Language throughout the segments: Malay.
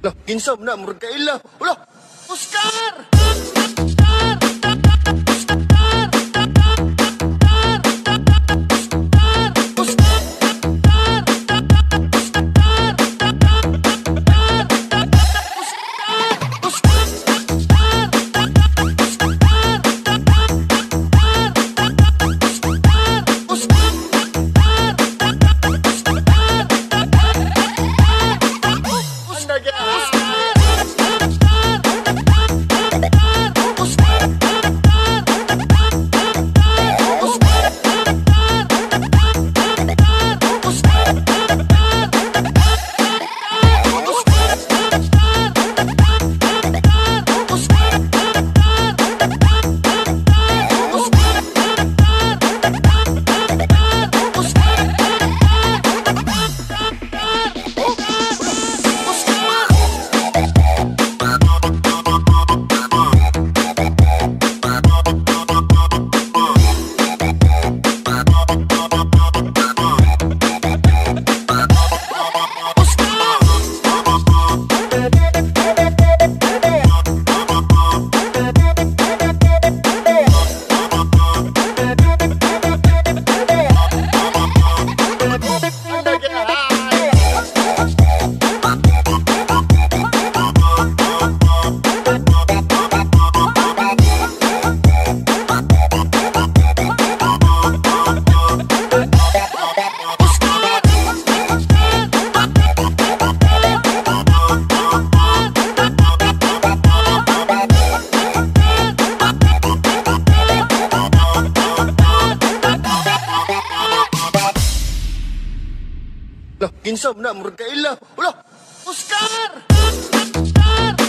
Lah, kinsa na murkaila. Ulah, Oscar! Lah, kinsa na murkaila. Ulah, Oscar! Oscar! Oscar! Oscar!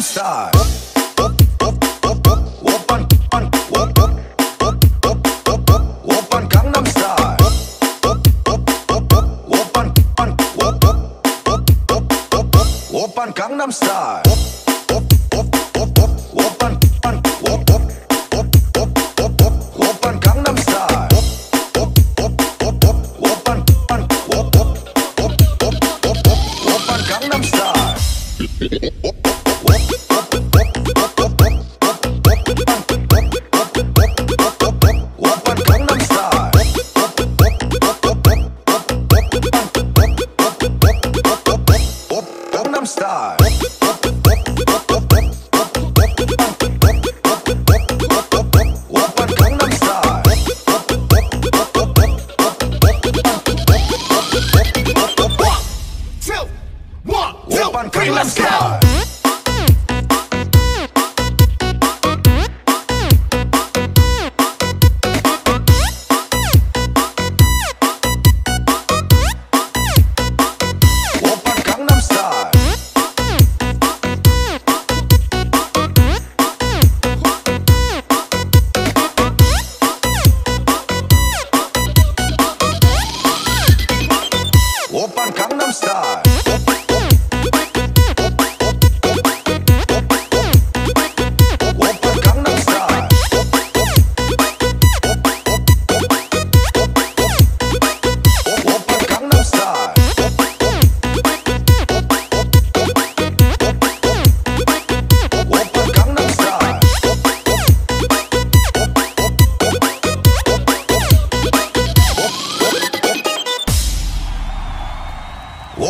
Gangnam Style. Oppan Gangnam Style. Let's go!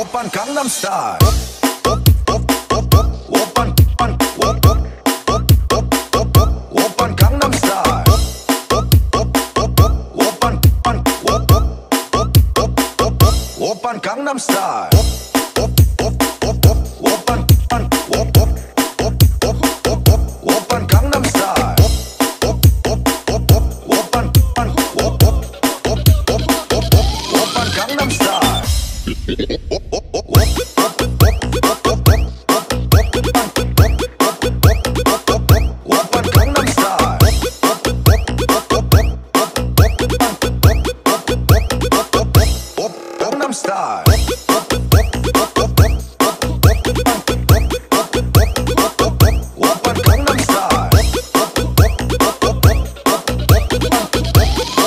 Oppan Gangnam Style. Oppan Gangnam Style. Oppan Gangnam Style. Let's go! Oppan Gangnam Style.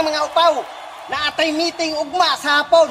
nga mga utaw na atay meeting ugma sa hapon.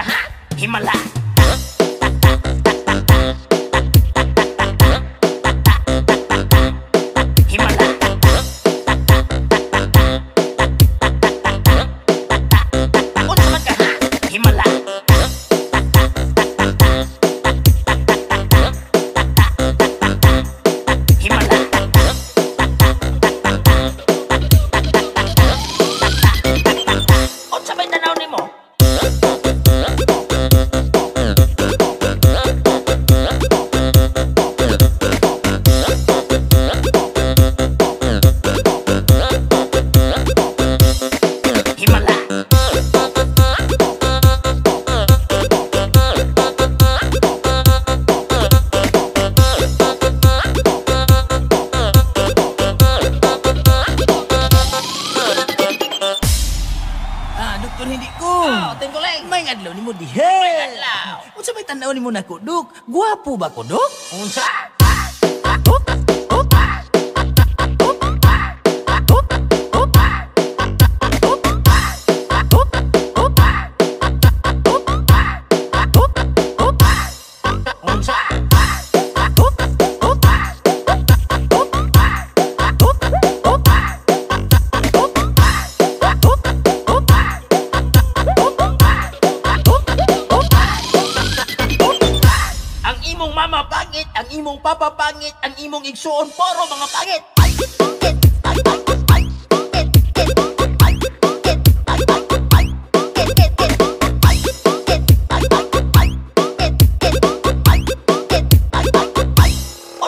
nigga, huh? Himalaya. Guapo ba kodok? Unsa? Papapangit ang imong igsuon poro mga pangit.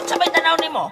Sabay na naon nimo.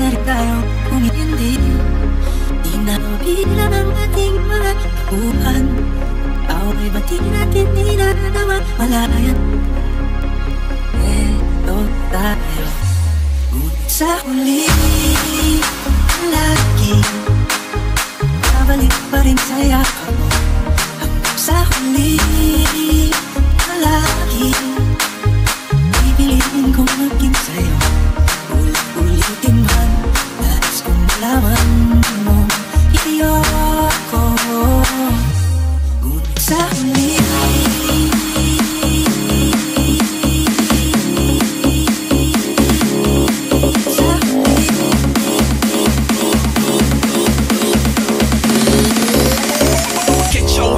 날까요 고민인데 니나 비라만 마팅만 우한 아오에 마팅나긴 니나 나와 말라연 내도 따요 무차올리 락이 가발이버린 차야 사홀리 락이 이빌린 공물긴 차요 Lawan mo iyoko sa huli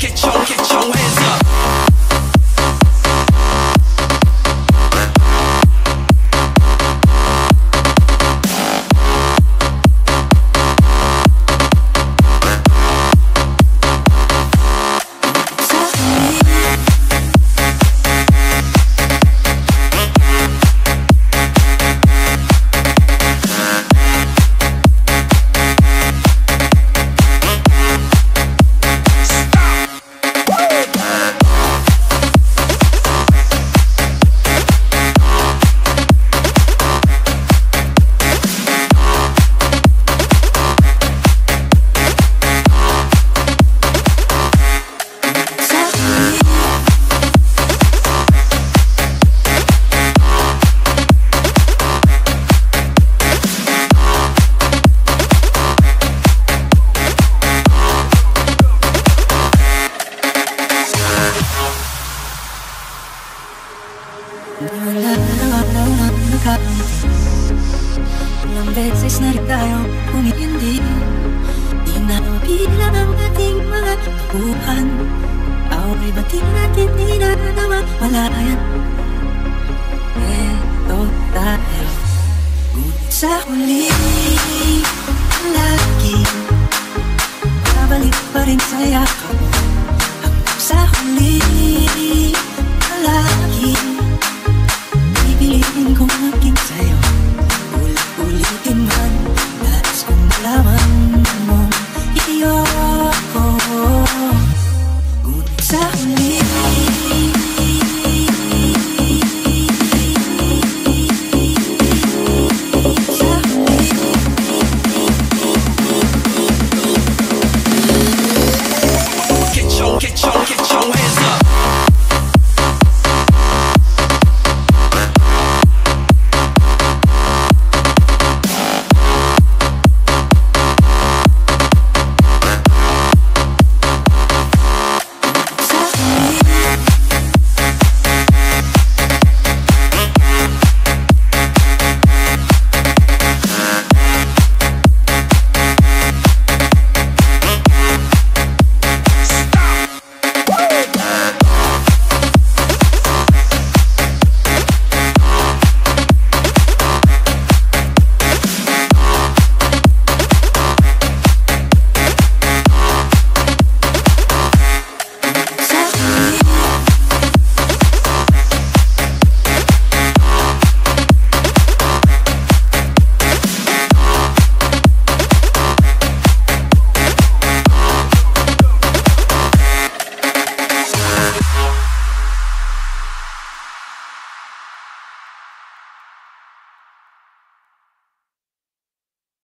Get your hands up Ilang beses na rin tayo humihindi Di nabilang ang ating mga tubuhan Away bating natin di na nawawalayan Eto tayo Ngunit sa huli